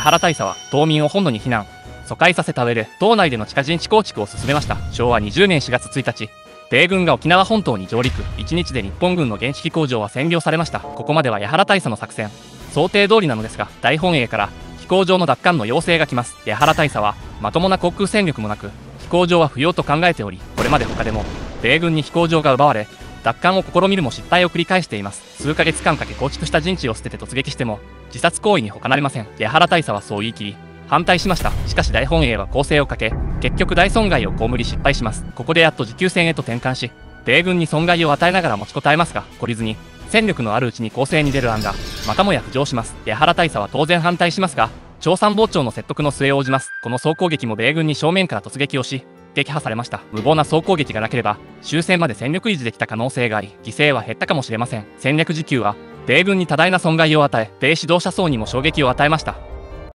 江原大佐は島民を本土に避難、疎開させた上で島内での地下陣地構築を進めました。昭和20年4月1日、米軍が沖縄本島に上陸、1日で日本軍の原子機工場は占領されました。ここまでは江原大佐の作戦、想定通りなのですが、大本営から飛行場の奪還の要請が来ます。江原大佐はまともな航空戦力もなく、飛行場は不要と考えており、これまで他でも米軍に飛行場が奪われ、奪還を試みるも失敗を繰り返しています。数ヶ月間かけ構築した陣地を捨てて突撃しても自殺行為に他なりません。江原大佐はそう言い切り反対しました。しかし大本営は攻勢をかけ、結局大損害を被り失敗します。ここでやっと持久戦へと転換し、米軍に損害を与えながら持ちこたえますが、懲りずに戦力のあるうちに攻勢に出る案がまたもや浮上します。江原大佐は当然反対しますが、朝参謀長の説得の末応じます。この総攻撃も米軍に正面から突撃をし撃破されました。無謀な総攻撃がなければ終戦まで戦力維持できた可能性があり、犠牲は減ったかもしれません。戦略時給は米軍に多大な損害を与え、米指導者層にも衝撃を与えました。